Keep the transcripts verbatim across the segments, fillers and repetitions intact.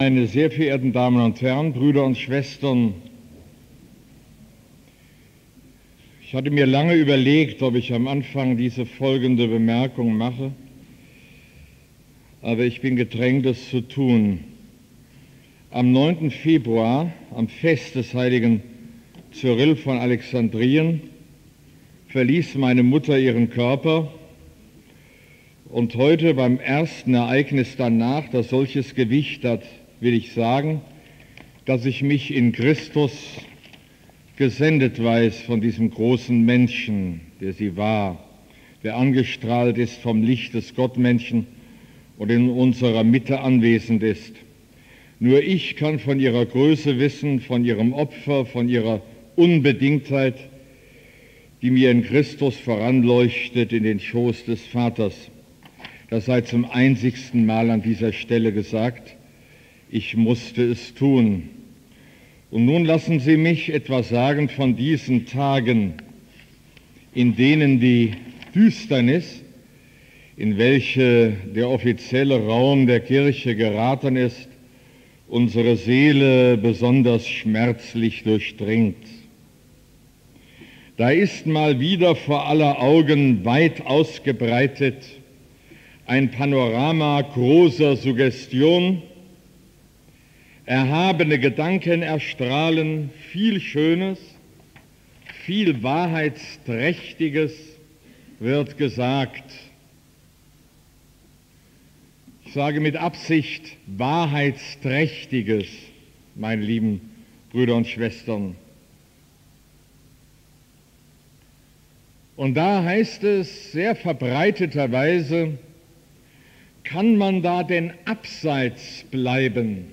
Meine sehr verehrten Damen und Herren, Brüder und Schwestern, ich hatte mir lange überlegt, ob ich am Anfang diese folgende Bemerkung mache, aber ich bin gedrängt, es zu tun. Am neunten Februar, am Fest des heiligen Cyrill von Alexandrien, verließ meine Mutter ihren Körper. Und heute beim ersten Ereignis danach, das solches Gewicht hat, will ich sagen, dass ich mich in Christus gesendet weiß von diesem großen Menschen, der sie war, der angestrahlt ist vom Licht des Gottmenschen und in unserer Mitte anwesend ist. Nur ich kann von ihrer Größe wissen, von ihrem Opfer, von ihrer Unbedingtheit, die mir in Christus voranleuchtet in den Schoß des Vaters. Das sei zum einzigsten Mal an dieser Stelle gesagt, ich musste es tun. Und nun lassen Sie mich etwas sagen von diesen Tagen, in denen die Düsternis, in welche der offizielle Raum der Kirche geraten ist, unsere Seele besonders schmerzlich durchdringt. Da ist mal wieder vor aller Augen weit ausgebreitet ein Panorama großer Suggestion, erhabene Gedanken erstrahlen, viel Schönes, viel Wahrheitsträchtiges wird gesagt. Ich sage mit Absicht Wahrheitsträchtiges, meine lieben Brüder und Schwestern. Und da heißt es sehr verbreiteterweise, kann man da denn abseits bleiben?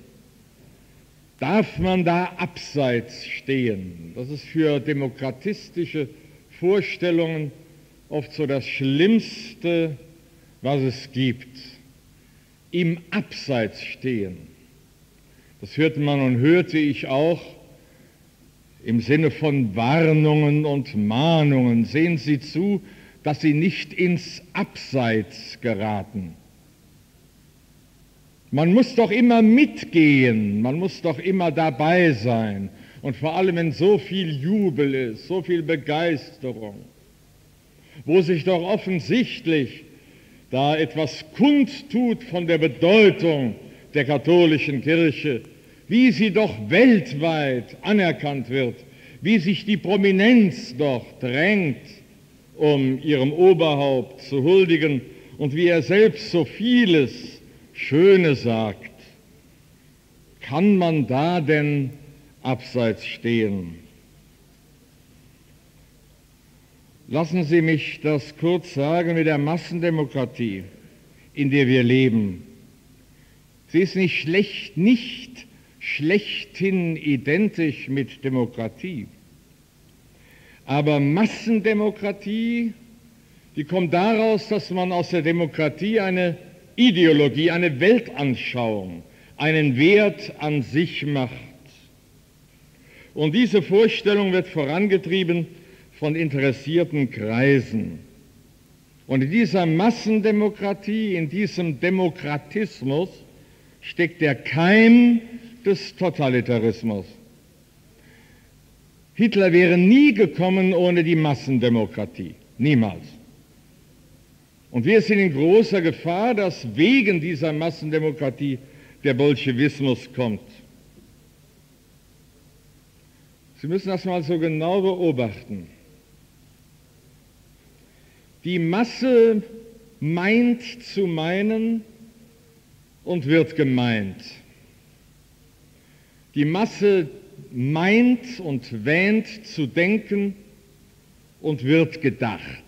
Darf man da abseits stehen? Das ist für demokratistische Vorstellungen oft so das Schlimmste, was es gibt. Im Abseits stehen. Das hörte man und hörte ich auch im Sinne von Warnungen und Mahnungen. Sehen Sie zu, dass Sie nicht ins Abseits geraten. Man muss doch immer mitgehen, man muss doch immer dabei sein. Und vor allem, wenn so viel Jubel ist, so viel Begeisterung, wo sich doch offensichtlich da etwas kundtut von der Bedeutung der katholischen Kirche, wie sie doch weltweit anerkannt wird, wie sich die Prominenz doch drängt, um ihrem Oberhaupt zu huldigen und wie er selbst so vieles Schöne sagt, kann man da denn abseits stehen? Lassen Sie mich das kurz sagen mit der Massendemokratie, in der wir leben. Sie ist nicht schlecht, nicht schlechthin identisch mit Demokratie. Aber Massendemokratie, die kommt daraus, dass man aus der Demokratie eine Ideologie, eine Weltanschauung, einen Wert an sich macht. Und diese Vorstellung wird vorangetrieben von interessierten Kreisen. Und in dieser Massendemokratie, in diesem Demokratismus steckt der Keim des Totalitarismus. Hitler wäre nie gekommen ohne die Massendemokratie, niemals. Und wir sind in großer Gefahr, dass wegen dieser Massendemokratie der Bolschewismus kommt. Sie müssen das mal so genau beobachten. Die Masse meint zu meinen und wird gemeint. Die Masse meint und wähnt zu denken und wird gedacht.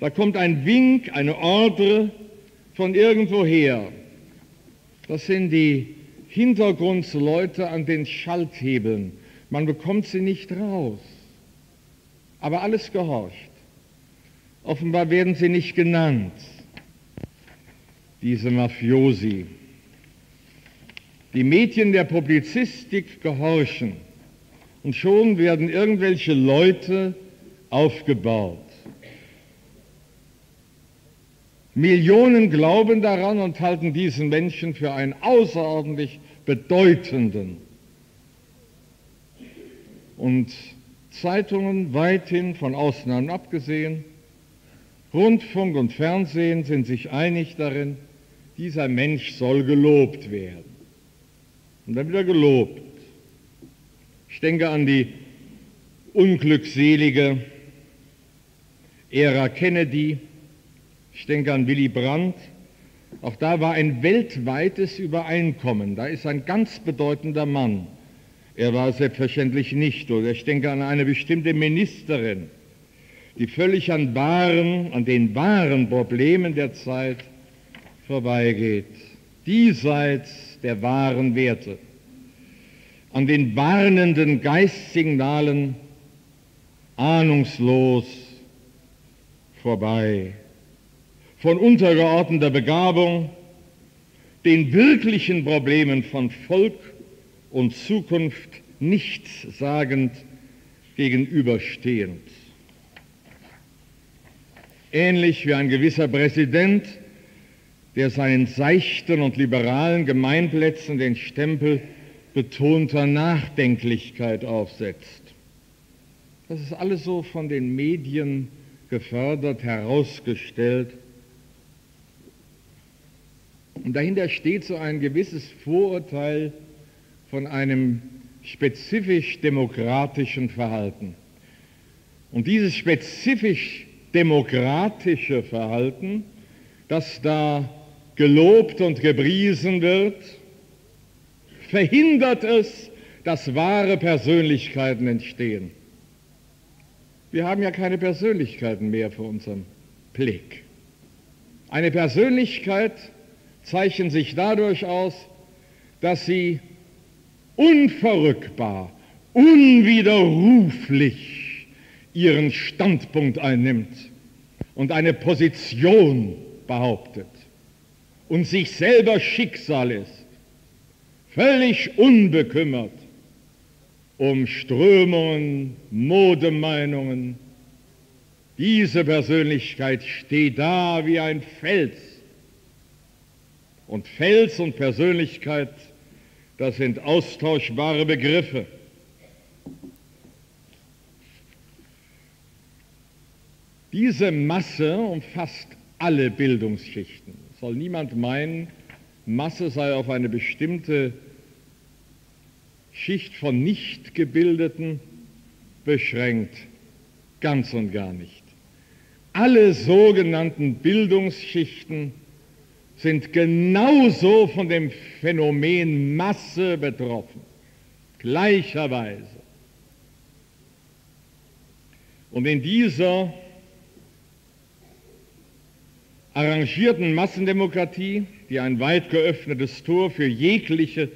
Da kommt ein Wink, eine Ordre von irgendwoher. Das sind die Hintergrundleute an den Schalthebeln. Man bekommt sie nicht raus. Aber alles gehorcht. Offenbar werden sie nicht genannt, diese Mafiosi. Die Medien der Publizistik gehorchen und schon werden irgendwelche Leute aufgebaut. Millionen glauben daran und halten diesen Menschen für einen außerordentlich bedeutenden. Und Zeitungen weithin, von Ausnahmen abgesehen, Rundfunk und Fernsehen sind sich einig darin, dieser Mensch soll gelobt werden. Und dann wieder gelobt. Ich denke an die unglückselige Ära Kennedy, ich denke an Willy Brandt. Auch da war ein weltweites Übereinkommen. Da ist ein ganz bedeutender Mann. Er war selbstverständlich nicht. Oder ich denke an eine bestimmte Ministerin, die völlig an, wahren, an den wahren Problemen der Zeit vorbeigeht. Diesseits der wahren Werte, an den warnenden Geistsignalen ahnungslos vorbei. Von untergeordneter Begabung, den wirklichen Problemen von Volk und Zukunft nichtssagend gegenüberstehend. Ähnlich wie ein gewisser Präsident, der seinen seichten und liberalen Gemeinplätzen den Stempel betonter Nachdenklichkeit aufsetzt. Das ist alles so von den Medien gefördert, herausgestellt. Und dahinter steht so ein gewisses Vorurteil von einem spezifisch demokratischen Verhalten. Und dieses spezifisch demokratische Verhalten, das da gelobt und gepriesen wird, verhindert es, dass wahre Persönlichkeiten entstehen. Wir haben ja keine Persönlichkeiten mehr vor unserem Blick. Eine Persönlichkeit zeichnen sich dadurch aus, dass sie unverrückbar, unwiderruflich ihren Standpunkt einnimmt und eine Position behauptet und sich selber Schicksal ist, völlig unbekümmert um Strömungen, Modemeinungen. Diese Persönlichkeit steht da wie ein Fels. Und Fels und Persönlichkeit, das sind austauschbare Begriffe. Diese Masse umfasst alle Bildungsschichten. Es soll niemand meinen, Masse sei auf eine bestimmte Schicht von Nichtgebildeten beschränkt. Ganz und gar nicht. Alle sogenannten Bildungsschichten sind genauso von dem Phänomen Masse betroffen, gleicherweise. Und in dieser arrangierten Massendemokratie, die ein weit geöffnetes Tor für jegliche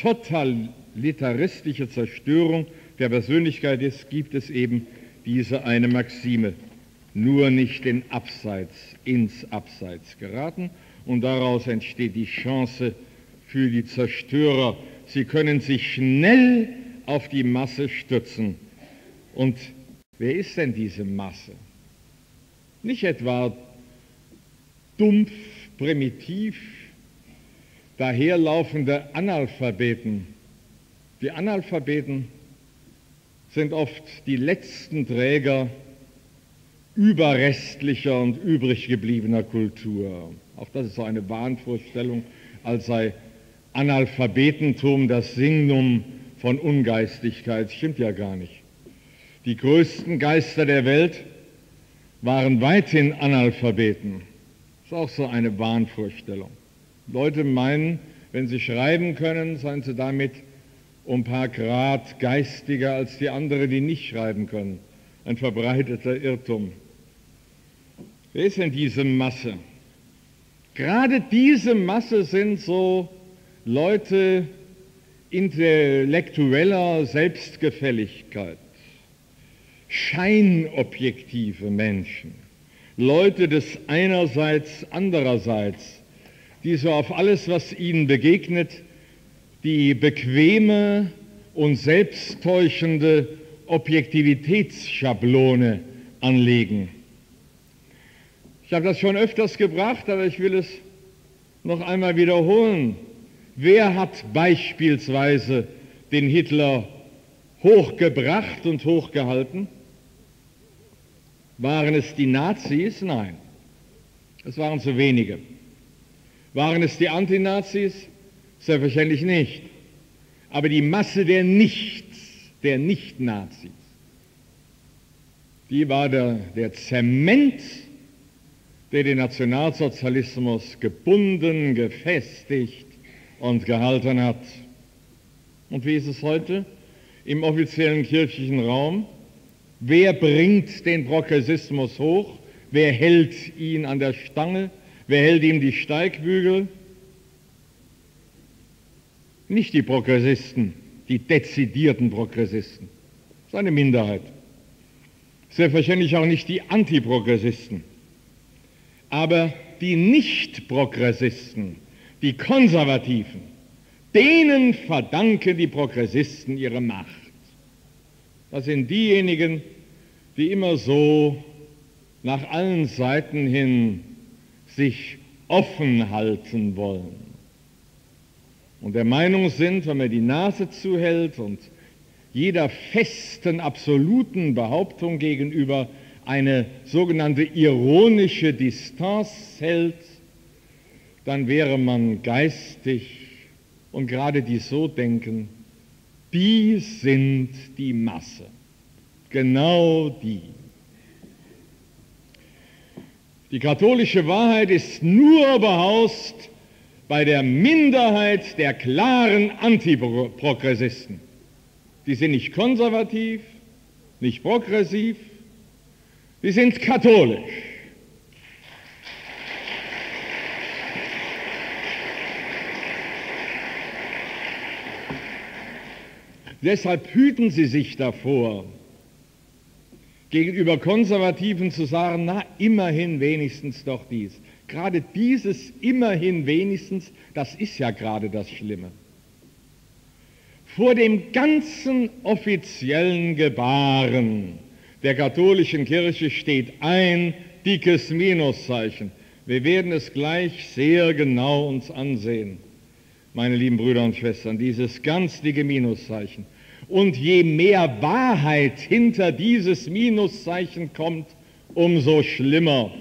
totalitaristische Zerstörung der Persönlichkeit ist, gibt es eben diese eine Maxime: nur nicht in Abseits, ins Abseits geraten. Und daraus entsteht die Chance für die Zerstörer. Sie können sich schnell auf die Masse stützen. Und wer ist denn diese Masse? Nicht etwa dumpf, primitiv, daherlaufende Analphabeten. Die Analphabeten sind oft die letzten Träger überrestlicher und übrig gebliebener Kultur. Auch das ist so eine Wahnvorstellung, als sei Analphabetentum das Signum von Ungeistigkeit. Stimmt ja gar nicht. Die größten Geister der Welt waren weithin Analphabeten. Das ist auch so eine Wahnvorstellung. Leute meinen, wenn sie schreiben können, seien sie damit um ein paar Grad geistiger als die anderen, die nicht schreiben können. Ein verbreiteter Irrtum. Wer ist denn diese Masse? Gerade diese Masse sind so Leute intellektueller Selbstgefälligkeit, scheinobjektive Menschen, Leute des Einerseits, Andererseits, die so auf alles, was ihnen begegnet, die bequeme und selbsttäuschende Objektivitätsschablone anlegen. Ich habe das schon öfters gebracht, aber ich will es noch einmal wiederholen. Wer hat beispielsweise den Hitler hochgebracht und hochgehalten? Waren es die Nazis? Nein, es waren zu wenige. Waren es die Antinazis? Selbstverständlich nicht. Aber die Masse der Nichts, der Nicht-Nazis, die war der, der Zement, der den Nationalsozialismus gebunden, gefestigt und gehalten hat. Und wie ist es heute im offiziellen kirchlichen Raum? Wer bringt den Progressismus hoch? Wer hält ihn an der Stange? Wer hält ihm die Steigbügel? Nicht die Progressisten, die dezidierten Progressisten. Das ist eine Minderheit. Selbstverständlich auch nicht die Antiprogressisten. Aber die Nicht-Progressisten, die Konservativen, denen verdanken die Progressisten ihre Macht. Das sind diejenigen, die immer so nach allen Seiten hin sich offen halten wollen und der Meinung sind, wenn man die Nase zuhält und jeder festen, absoluten Behauptung gegenüber eine sogenannte ironische Distanz hält, dann wäre man geistig, und gerade die so denken, die sind die Masse, genau die. Die katholische Wahrheit ist nur behaust bei der Minderheit der klaren Antiprogressisten. Die sind nicht konservativ, nicht progressiv, die sind katholisch. Deshalb hüten sie sich davor, gegenüber Konservativen zu sagen, na, immerhin wenigstens doch dies. Gerade dieses immerhin wenigstens, das ist ja gerade das Schlimme. Vor dem ganzen offiziellen Gebaren der katholischen Kirche steht ein dickes Minuszeichen. Wir werden es gleich sehr genau uns ansehen, meine lieben Brüder und Schwestern, dieses ganz dicke Minuszeichen. Und je mehr Wahrheit hinter dieses Minuszeichen kommt, umso schlimmer.